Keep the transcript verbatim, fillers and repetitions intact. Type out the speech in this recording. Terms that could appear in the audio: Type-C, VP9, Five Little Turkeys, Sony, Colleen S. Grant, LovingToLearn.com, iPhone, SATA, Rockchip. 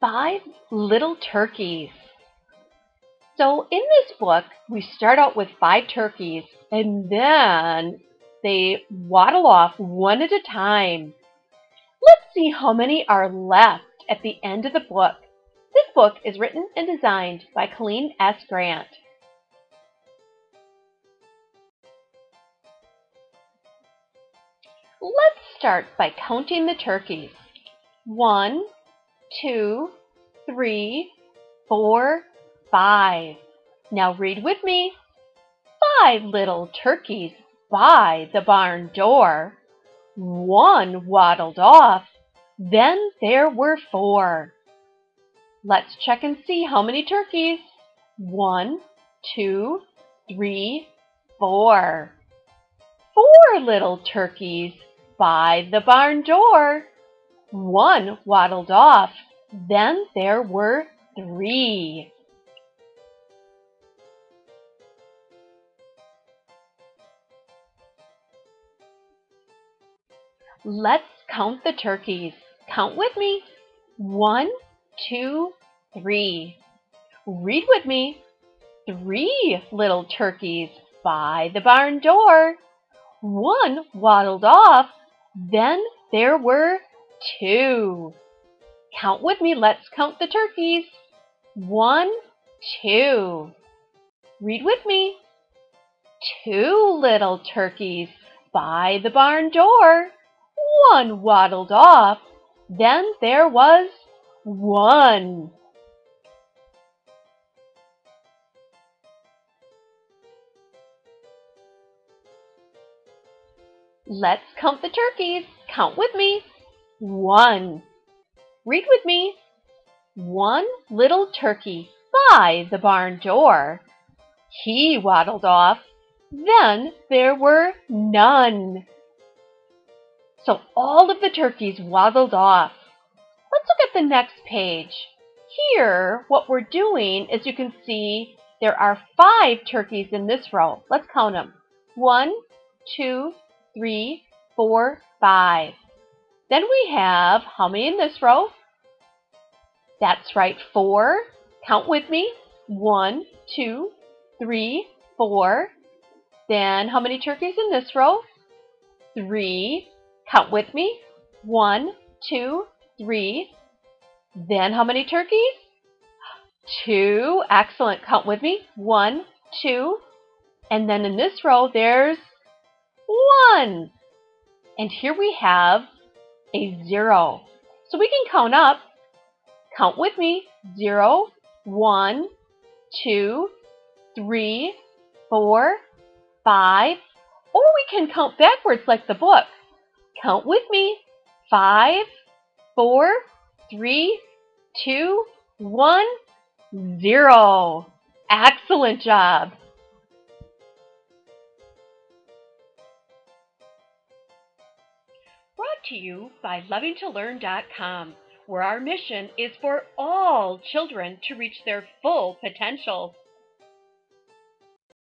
Five Little Turkeys. So in this book, we start out with five turkeys, and then they waddle off one at a time. Let's see how many are left at the end of the book. This book is written and designed by Colleen S. Grant. Let's start by counting the turkeys. One, two, three, four, five. Now read with me. Five little turkeys by the barn door. One waddled off, then there were four. Let's check and see how many turkeys. One, two, three, four. Four little turkeys by the barn door. One waddled off, then there were three. Let's count the turkeys. Count with me. One, two, three. Read with me. Three little turkeys by the barn door. One waddled off, then there were two. Count with me. Let's count the turkeys. One, two. Read with me. Two little turkeys by the barn door. One waddled off. Then there was one. Let's count the turkeys. Count with me. One. Read with me. One little turkey by the barn door. He waddled off. Then there were none. So all of the turkeys waddled off. Let's look at the next page. Here, what we're doing is you can see there are five turkeys in this row. Let's count them. One, two, three, four, five. Then we have how many in this row? That's right, four. Count with me. One, two, three, four. Then how many turkeys in this row? Three. Count with me. One, two, three. Then how many turkeys? Two. Excellent. Count with me. One, two. And then in this row, there's one. And here we have a zero. So we can count up. Count with me. Zero, one, two, three, four, five. Or we can count backwards like the book. Count with me. Five, four, three, two, one, zero. Excellent job. Brought to you by Loving to Learn dot com, where our mission is for all children to reach their full potential.